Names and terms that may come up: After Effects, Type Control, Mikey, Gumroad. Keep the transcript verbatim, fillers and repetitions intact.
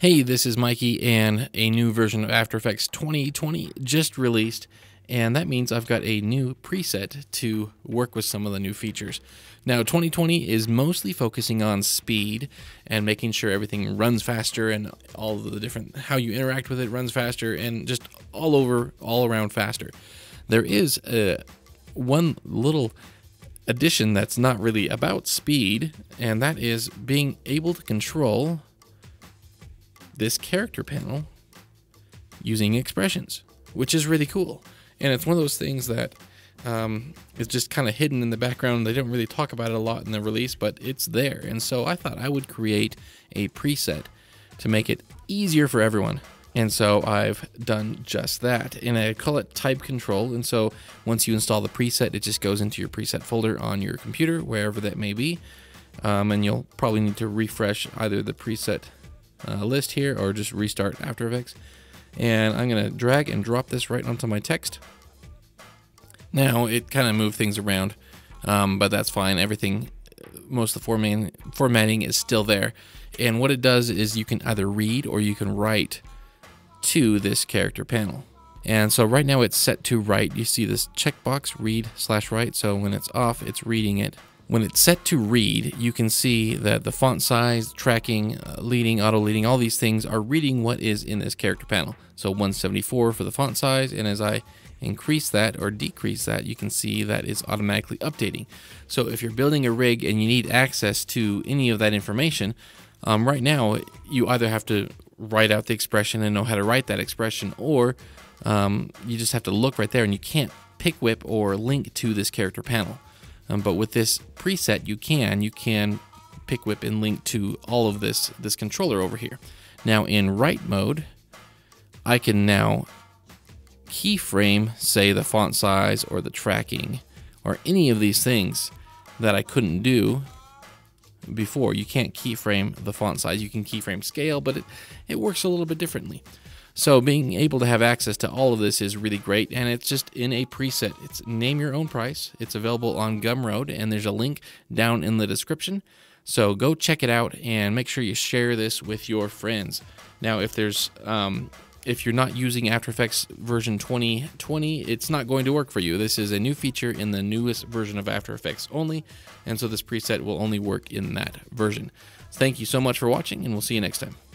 Hey, this is Mikey, and a new version of After Effects twenty twenty just released, and that means I've got a new preset to work with some of the new features. Now, twenty twenty is mostly focusing on speed and making sure everything runs faster and all the different, how you interact with it runs faster and just all over, all around faster. There is a, one little addition that's not really about speed, and that is being able to control this character panel using expressions, which is really cool. And it's one of those things that um, is just kind of hidden in the background. They don't really talk about it a lot in the release, but it's there. And so I thought I would create a preset to make it easier for everyone. And so I've done just that, and I call it type control. And so once you install the preset, it just goes into your preset folder on your computer, wherever that may be. Um, and you'll probably need to refresh either the preset Uh, list here or just restart After Effects, and I'm gonna drag and drop this right onto my text. Now it kind of moved things around, um, but that's fine. Everything, most of the formatting, formatting is still there, and what it does is you can either read or you can write to this character panel. And so right now it's set to write. You see this checkbox, read slash write, so when it's off it's reading it. When it's set to read, you can see that the font size, tracking, uh, leading, auto-leading, all these things are reading what is in this character panel. So one seventy-four for the font size, and as I increase that or decrease that, you can see that is automatically updating. So if you're building a rig and you need access to any of that information, um, right now you either have to write out the expression and know how to write that expression, or um, you just have to look right there and you can't pick whip or link to this character panel. Um, but with this preset, you can you can pick whip and link to all of this this controller over here. Now in write mode, I can now keyframe, say, the font size or the tracking or any of these things that I couldn't do before. You can't keyframe the font size. You can keyframe scale, but it, it works a little bit differently. So being able to have access to all of this is really great, and it's just in a preset. It's name your own price. It's available on Gumroad, and there's a link down in the description. So go check it out and make sure you share this with your friends. Now, if there's um, if you're not using After Effects version twenty twenty, it's not going to work for you. This is a new feature in the newest version of After Effects only, and so this preset will only work in that version. Thank you so much for watching, and we'll see you next time.